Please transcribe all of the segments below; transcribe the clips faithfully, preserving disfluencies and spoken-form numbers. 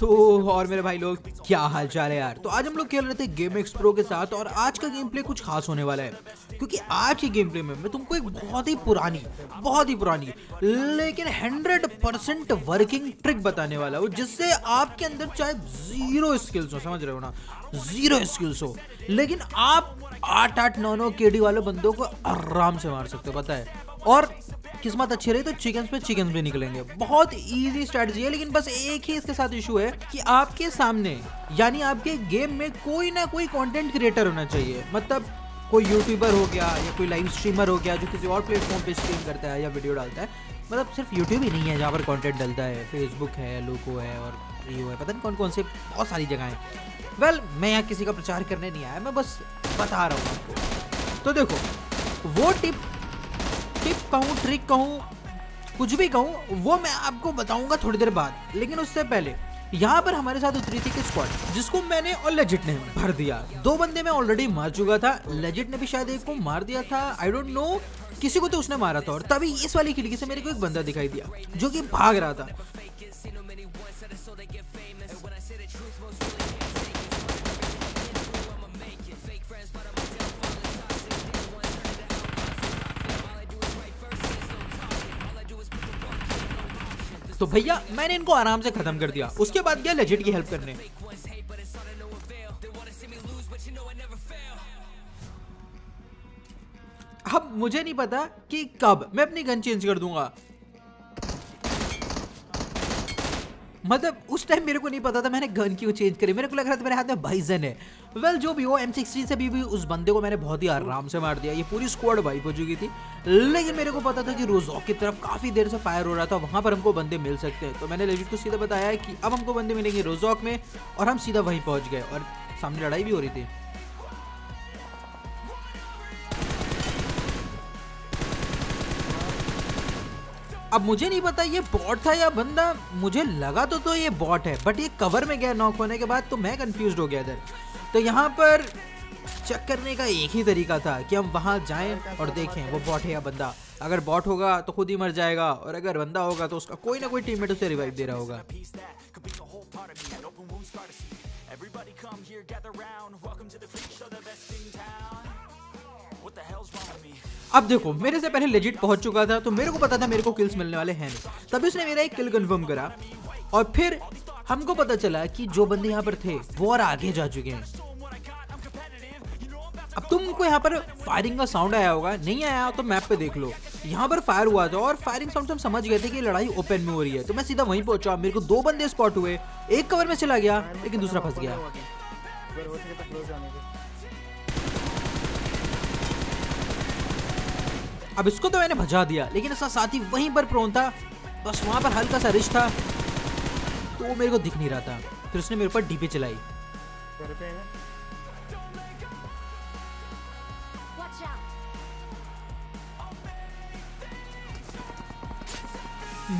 तो और मेरे भाई लोग क्या हाल चाल है यार। तो आज हम लोग खेल रहे थे गेम एक्स प्रो के साथ और आज का गेम प्ले कुछ खास होने वाला है क्योंकि आज के गेम प्ले में मैं तुमको एक बहुत ही पुरानी बहुत ही पुरानी लेकिन हंड्रेड परसेंट वर्किंग ट्रिक बताने वाला हूँ जिससे आपके अंदर चाहे जीरो स्किल्स हो, समझ रहे हो ना, जीरो स्किल्स हो, लेकिन आप आठ आठ नौ नौ केडी वाले बंदों को आराम से मार सकते हो, पता है। और किस्मत अच्छी रही तो चिकन्स पे चिकन्स भी निकलेंगे। बहुत इजी स्ट्रेटजी है, लेकिन बस एक ही इसके साथ इशू है कि आपके सामने यानी आपके गेम में कोई ना कोई कंटेंट क्रिएटर होना चाहिए, मतलब कोई यूट्यूबर हो गया या कोई लाइव स्ट्रीमर हो गया जो किसी और प्लेटफॉर्म पे स्ट्रीम करता है या वीडियो डालता है। मतलब सिर्फ यूट्यूब ही नहीं है जहाँ पर कॉन्टेंट डलता है, फेसबुक है, लोको है और वीडियो है, पता नहीं कौन कौन से बहुत सारी जगह है। वेल well, मैं यहाँ किसी का प्रचार करने नहीं आया, मैं बस बता रहा हूँ आपको। तो देखो वो टिप टिप कहूँ, ट्रिक कहूँ, कुछ भी कहूँ, वो मैं आपको बताऊंगा थोड़ी देर बाद। लेकिन उससे पहले यहाँ पर हमारे साथ उतरी थी स्क्वाड जिसको मैंने और लेजिट ने भर दिया। दो बंदे मैं ऑलरेडी मार चुका था, लेजिट ने भी शायद एक को मार दिया था, आई डोंट नो, किसी को तो उसने मारा था। और तभी इस वाली खिड़की से मेरे को एक बंदा दिखाई दिया जो कि भाग रहा था। तो भैया मैंने इनको आराम से खत्म कर दिया। उसके बाद गया लेजिट की हेल्प करने। अब मुझे नहीं पता कि कब मैं अपनी गन चेंज कर दूंगा, मतलब उस टाइम मेरे को नहीं पता था मैंने गन क्यों चेंज करी, मेरे को लग रहा था मेरे हाथ में बाइजन है। वेल well, जो भी हो, एम सिक्सटीन से भी, भी उस बंदे को मैंने बहुत ही आराम से मार दिया। ये पूरी स्क्वाड वाइप हो चुकी थी, लेकिन मेरे को पता था कि रोजॉक की तरफ काफ़ी देर से फायर हो रहा था, वहाँ पर हमको बंदे मिल सकते हैं। तो मैंने लेजिट को सीधा बताया कि अब हमको बंदे मिलेंगे रोजॉक में, और हम सीधा वहीं पहुँच गए और सामने लड़ाई भी हो रही थी। अब मुझे नहीं पता ये बॉट था या बंदा, मुझे लगा तो तो ये बॉट है, बट ये कवर में गया नॉक होने के बाद, तो मैं कंफ्यूज हो गया इधर। तो यहाँ पर चेक करने का एक ही तरीका था कि हम वहाँ जाएं और देखें वो बॉट है या बंदा। अगर बॉट होगा तो खुद ही मर जाएगा, और अगर बंदा होगा तो उसका कोई ना कोई टीममेट उसे रिवाइव दे रहा होगा। अब देखो मेरे से पहले लेजिट पहुंच चुका था, तो मेरे को पता था मेरे को किल्स मिलने वाले हैं नहीं, तभी उसने मेरा एक किल कंफर्म करा और फिर हमको पता चला कि जो बंदे यहाँ पर थे वो और आगे जा चुके हैं। अब तुमको यहाँ पर फायरिंग का साउंड आया होगा, नहीं आया तो मैप पे देख लो, यहाँ पर फायर हुआ था और फायरिंग साउंड से हम समझ गए थे कि लड़ाई ओपन में हो रही है। तो मैं सीधा वहीं पहुंचा, मेरे को दो बंदे स्पॉट हुए, एक कवर में चला गया लेकिन दूसरा फंस गया। अब इसको तो मैंने भजा दिया, लेकिन इसका साथी वहीं पर प्रोन था, बस वहाँ पर हल्का सा रिच था तो वो मेरे को दिख नहीं रहा था। फिर उसने मेरे ऊपर डीपी चलाई।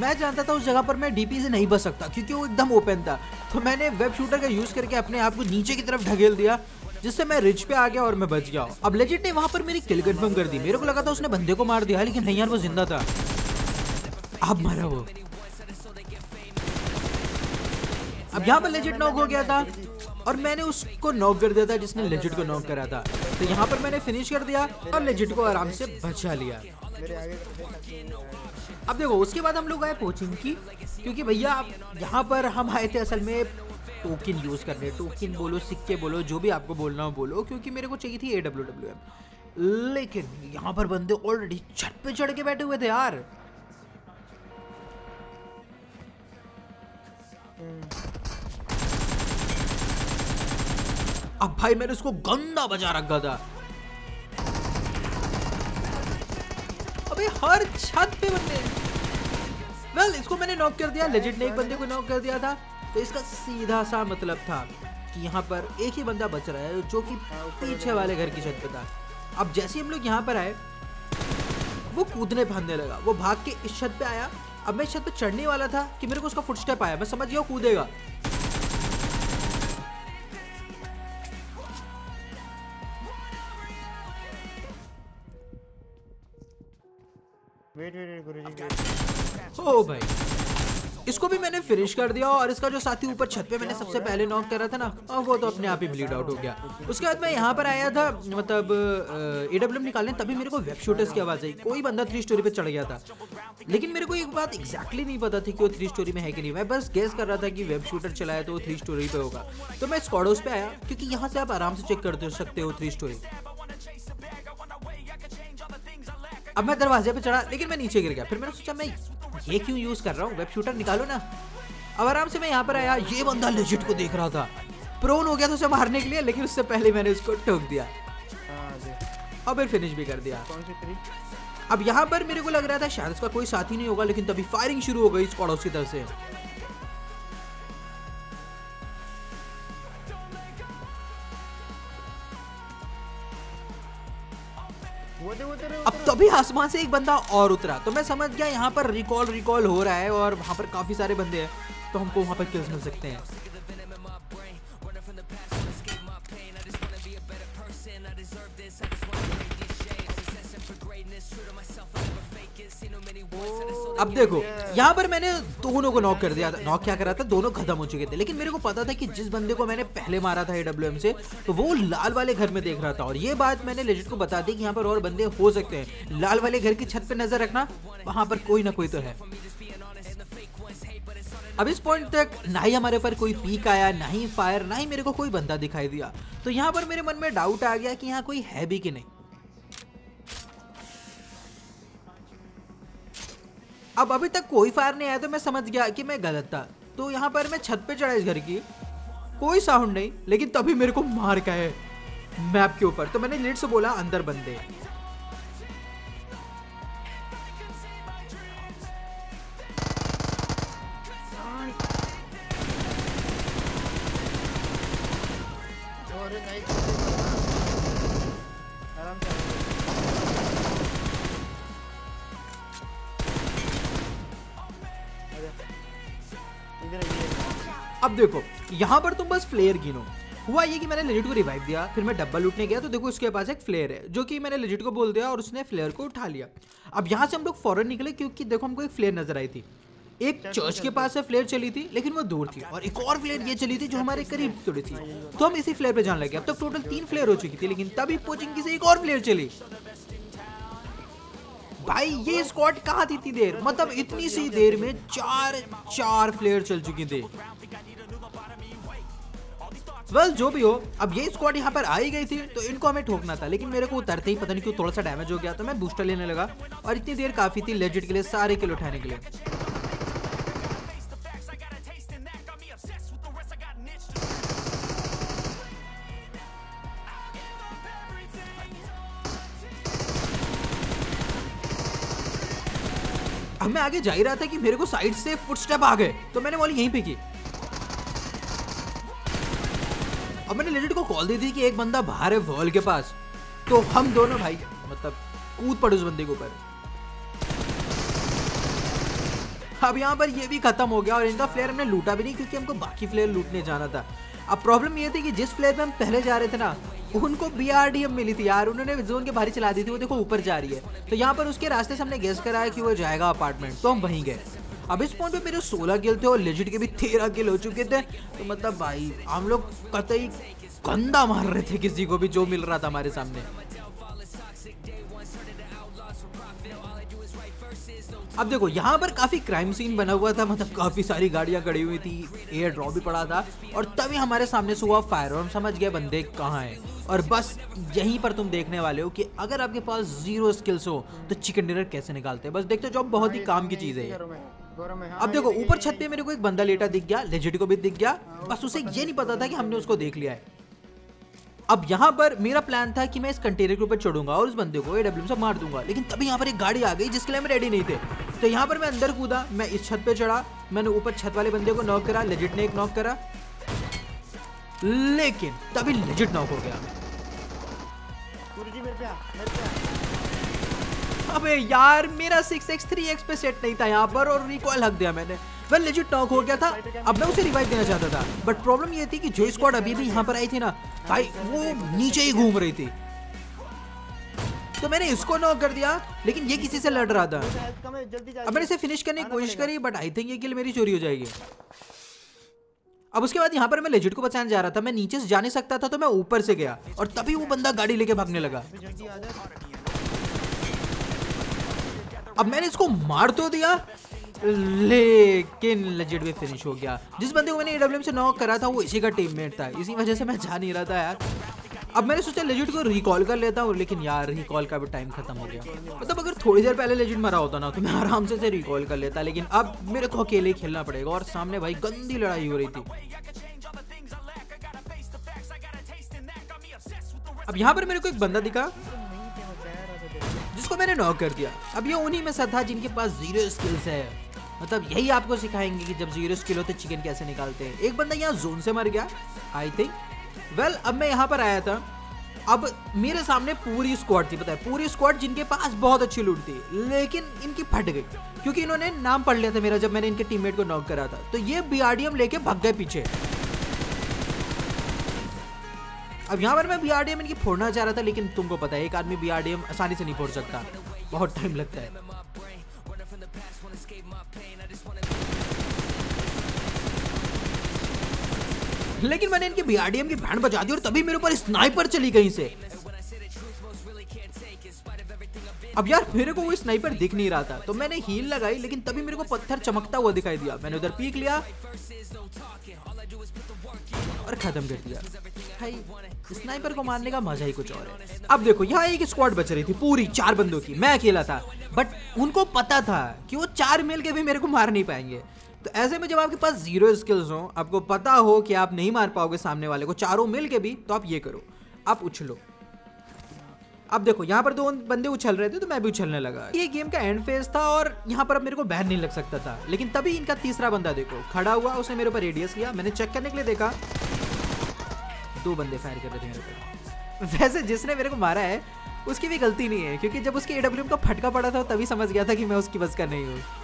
मैं जानता था उस जगह पर मैं डीपी से नहीं बच सकता क्योंकि वो एकदम ओपन था, तो मैंने वेब शूटर का यूज करके अपने आप को नीचे की तरफ ढकेल दिया जिससे मैं रिच पे आ गया और मैं बच गया। अब लेजिट ने वहाँ पर मेरी किल कन्फर्म कर दी, मेरे को लगा था उसने बंदे को मार दिया, लेकिन नहीं यार वो जिंदा था। अब मारा वो। अब यहाँ पर लेजिट नॉक हो गया था और मैंने उसको नॉक कर दिया था जिसने लेजिट को नॉक करा था, तो यहाँ पर मैंने फिनिश कर दिया और लेजिट को आराम से बचा लिया। अब देखो उसके बाद हम लोग आए कोचिंग की, क्योंकि भैया यहाँ पर हम आए थे असल में टोकन यूज़ करने, टोकन बोलो, सिक्के बोलो, जो भी आपको बोलना हो बोलो, क्योंकि मेरे को चाहिए थी ए डब्ल्यू डब्ल्यू एम। लेकिन यहाँ पर बंदे ऑलरेडी छत पे चढ़ के बैठे हुए थे यार। अब भाई मैंने उसको गंदा बजा रखा था। अबे हर छत पे बंदे। वेल इसको मैंने नॉक कर दिया, लेजिट ने एक बंदे को नॉक कर दिया था, तो इसका सीधा सा मतलब था कि यहाँ पर एक ही बंदा बच रहा है जो कि पीछे वाले घर की छत पे था। अब जैसे ही हम लोग यहाँ पर आए वो कूदने भागने लगा, वो भाग के इस छत पे आया। अब मैं इस छत पे चढ़ने वाला था कि मेरे को उसका फुटस्टेप आया, मैं समझ गया कूदेगा। वेट वेट गुरुजी। ओ भाई इसको भी मैंने फिनिश कर दिया और इसका जो साथी ऊपर छत पे मैंने सबसे पहले नॉक करा था ना वो तो अपने आप ही ब्लीड आउट हो गया। उसके बाद मैं यहाँ पर आया था मतलब एडब्ल्यूएम निकालने, तभी मेरे को वेब शूटर्स की आवाज़ आई, कोई बंदा थ्री स्टोरी पे चढ़ गया था। लेकिन मेरे को एक बात एक्जैक्टली नहीं पता थी कि वो थ्री स्टोरी में है कि नहीं, मैं बस गेस कर रहा था कि वेब शूटर चलाया तो वो थ्री स्टोरी पे होगा। तो मैं स्क्वाडोस पे आया क्योंकि यहाँ से आप आराम से चेक कर सकते हो थ्री स्टोरी। अब मैं दरवाजे पे चढ़ा लेकिन मैं नीचे गिर गया। फिर मैंने सोचा मैं ये क्यों यूज कर रहा हूँ, वेब शूटर निकालो ना। अब आराम से मैं यहाँ पर आया, ये बंदा लेजिट को देख रहा था, प्रोन हो गया था उसे मारने के लिए, लेकिन उससे पहले मैंने उसको ठोक दिया और फिर फिनिश भी कर दिया। अब यहाँ पर मेरे को लग रहा था शायद उसका कोई साथी नहीं होगा, लेकिन तभी फायरिंग शुरू हो गई स्क्वाडोस की तरफ से। अब तभी आसमान से एक बंदा और उतरा तो मैं समझ गया यहाँ पर रिकॉल रिकॉल हो रहा है और वहाँ पर काफी सारे बंदे हैं तो हमको वहाँ पर किल्स मिल सकते हैं। अब देखो यहाँ पर मैंने दोनों को नॉक कर दिया था। नॉक क्या करा था, दोनों खत्म हो चुके थे। लेकिन मेरे को पता था कि जिस बंदे को मैंने पहले मारा था एडब्ल्यूएम से तो वो लाल वाले घर में देख रहा था, और ये बात मैंने लेजिट को बता दी कि यहाँ पर और बंदे हो सकते हैं। लाल वाले घर की छत पे नजर रखना, वहां पर कोई ना कोई तो है। अब इस पॉइंट तक ना ही हमारे पर कोई पीक आया, ना ही फायर, ना ही मेरे को कोई बंदा दिखाई दिया। तो यहाँ पर मेरे मन में डाउट आ गया कि यहाँ कोई है भी कि नहीं। अब अभी तक कोई फायर नहीं आया तो मैं समझ गया कि मैं गलत था। तो यहाँ पर मैं छत पे चढ़ा इस घर की, कोई साउंड नहीं, लेकिन तभी मेरे को मार का है मैप के ऊपर। तो मैंने लेट से बोला अंदर बंदे। अब देखो यहाँ पर तुम बस फ्लेयर गिनो। हुआ ये कि मैंने लेजिट को रिवाइव दिया, फिर मैं डब्बा लूटने गया तो देखो उसके पास एक फ्लेयर है जो कि मैंने लेजिट को बोल दिया और उसने फ्लेयर को उठा लिया। अब यहाँ से हम लोग फौरन निकले क्योंकि देखो हमको एक फ्लेयर नजर आई थी, एक चर्च के पास से फ्लेयर चली थी लेकिन वो दूर थी, और एक और फ्लेयर ये चली थी जो हमारे करीब थोड़ी थी, तो हम इसी फ्लेयर पे जाने लगे। अब तक टोटल तीन फ्लेयर हो चुकी थी, लेकिन तभी पोचिंग से एक और फ्लेयर चली। भाई ये स्क्वाड कहाँ थी इतनी देर, मतलब इतनी सी देर में चार चार फ्लेयर चल चुकी थे। वेल well, जो भी हो, अब ये स्क्वाड यहाँ पर आई गई थी तो इनको हमें ठोकना था, लेकिन मेरे को उतरते ही पता नहीं क्यों थोड़ा सा डैमेज हो गया तो मैं बूस्टर लेने लगा, और इतनी देर काफी थी लेजिट के लिए सारे किल उठाने के लिए। अब मैं आगे जा ही रहा था कि मेरे को साइड से फुटस्टेप आ गए तो मैंने वॉली यहीं पे की। अब मैंने लेजिट को कॉल दी थी कि एक बंदा बाहर है वॉल के पास, तो हम दोनों भाई मतलब कूद पड़े उस बंदे के ऊपर। अब यहाँ पर ये भी खत्म हो गया और इनका फ्लेयर हमने लूटा भी नहीं क्योंकि हमको बाकी फ्लेयर लूटने जाना था। अब प्रॉब्लम ये थी कि जिस फ्लेयर में हम पहले जा रहे थे ना उनको बीआरडीएम मिली थी यार, उन्होंने जोन के बाहर चला दी थी, वो देखो ऊपर जा रही है। तो यहाँ पर उसके रास्ते से हमने गेस कराया कि वो जाएगा अपार्टमेंट, तो हम वहीं गए। अब इस पॉइंट पे मेरे सोलह किल थे और लेजिट के भी तेरह किल हो चुके थे, तो मतलब भाई हम लोग कतई गंदा मार रहे थे किसी को भी जो मिल रहा था हमारे सामने। अब देखो यहाँ पर काफी क्राइम सीन बना हुआ था, मतलब काफी सारी गाड़ियां खड़ी हुई थी, एयर ड्रॉप भी पड़ा था, और तभी हमारे सामने से हुआ फायर और हम समझ गए बंदे कहाँ हैं। और बस यहीं पर तुम देखने वाले हो कि अगर आपके पास जीरो स्किल्स हो तो चिकन डिनर कैसे निकालते हैं, बस देखते जाओ, बहुत ही काम की चीज है। अब देखो ऊपर छत पे मेरे को एक बंदा लेटा दिख गया, लेजिट को भी दिख गया, बस उसे ये नहीं पता था कि हमने उसको देख लिया है। अब यहाँ पर मेरा प्लान था कि मैं इस कंटेनर के ऊपर चढ़ूंगा और उस बंदे को एडब्ल्यूएम से मार दूंगा, लेकिन तभी यहाँ पर एक गाड़ी आ गई जिसके लिए हम रेडी नहीं थे। तो यहाँ पर मैं अंदर कूदा, मैं इस छत पे चढ़ा, मैंने ऊपर छत वाले बंदे को नॉक करा, लेजिट ने एक नॉक करा, लेकिन तभी लेजिट नॉक हो गया। गुरुजी मेरे पे आ, मेरे पे आ। अबे यार मेरा सिक्स एक्स थ्री एक्स पे सेट नहीं था यहाँ पर और रिकॉल हक दिया मैंने। वेल लेजिट नॉक हो गया था, अब मैं उसे रिवाइव देना चाहता था, बट प्रॉब्लम ये थी कि जो स्क्वाड अभी भी यहाँ पर आई थी ना भाई वो नीचे ही घूम रही थी। तो मैंने इसको नॉक कर दिया, लेकिन ये किसी से लड़ रहा था। अब मैंने इसे फिनिश करने की कोशिश करी, बट आई थिंक ये किल मेरी चोरी हो जाएगी। अब उसके बाद यहाँ पर मैं लेजिट को बचाने जा रहा था, मैं नीचे से जा नहीं सकता था तो मैं ऊपर से गया, और तभी वो बंदा गाड़ी लेके भागने लगा। अब मैंने इसको मार तो दिया, लेकिन लेजिट भी फिनिश हो गया। जिस बंदे को मैंने एडब्ल्यूएम से नॉक करा था वो इसी का टीममेट था, इसी वजह से मैं जा नहीं रहा था यार। अब मैंने सोचा लेजिट को रिकॉल कर लेता हूँ, लेकिन यार रिकॉल का भी टाइम खत्म हो गया। मतलब अगर थोड़ी देर पहले लेजिट मरा होता ना तो मैं आराम से रिकॉल कर लेता, लेकिन अब मेरे को अकेले ही खेलना पड़ेगा। और सामने भाई गंदी लड़ाई हो रही थी। अब यहाँ पर मेरे को एक बंदा दिखा जिसको मैंने नॉक कर दिया। अब ये उन्हीं में से था जिनके पास जीरो स्किल्स है, मतलब यही आपको सिखाएंगे कि जब जीरो स्किल हो तो चिकन कैसे निकालते हैं। एक बंदा यहाँ जोन से मर गया आई थिंक। वेल अब मैं यहाँ पर आया था, अब मेरे सामने पूरी स्क्वाड थी, पता है पूरी स्क्वाड जिनके पास बहुत अच्छी लूट थी, लेकिन इनकी फट गई क्योंकि इन्होंने नाम पढ़ लिया था मेरा जब मैंने इनके टीममेट को नॉक करा था। तो ये बीआरडीएम लेके भाग गए पीछे। अब यहाँ पर मैं बीआरडीएम इनकी फोड़ना चाह रहा था, लेकिन तुमको पता है एक आदमी बीआरडीएम आसानी से नहीं फोड़ सकता, बहुत टाइम लगता है। लेकिन मैंने इनके बीआरडीएम की बैंड बजा दी और तभी मेरे ऊपर स्नाइपर चली कहीं से। अब यार मेरे को वो स्नाइपर दिख नहीं रहा था तो मैंने हील लगाई, लेकिन तभी मेरे को पत्थर चमकता हुआ दिखाई दिया। मैंने उधर पीक लिया और खत्म कर दिया। भाई स्नाइपर को मारने का मजा ही कुछ और है। अब देखो यहाँ एक स्क्वाड बच रही थी पूरी चार बंदों की, मैं अकेला था, बट उनको पता था कि वो चार मिल के भी मेरे को मार नहीं पाएंगे। तो ऐसे में जब आपके पास जीरो स्किल्स हो, आपको पता हो कि आप नहीं मार पाओगे सामने वाले को चारों मिल के भी, तो आप ये करो, आप उछलो। अब देखो यहाँ पर दो बंदे उछल रहे थे तो मैं भी उछलने लगा। ये गेम का एंड फेज था और यहाँ पर अब मेरे को बैन नहीं लग सकता था, लेकिन तभी इनका तीसरा बंदा देखो खड़ा हुआ, उसने मेरे ऊपर रेडियस लिया। मैंने चेक करने के लिए देखा, दो बंदे फायर कर रहे थे मेरे ऊपर। वैसे जिसने मेरे को मारा है उसकी भी गलती नहीं है, क्योंकि जब उसके एडब्ल्यूएम का फटका पड़ा था तभी समझ गया था कि मैं उसकी बस का नहीं हूँ।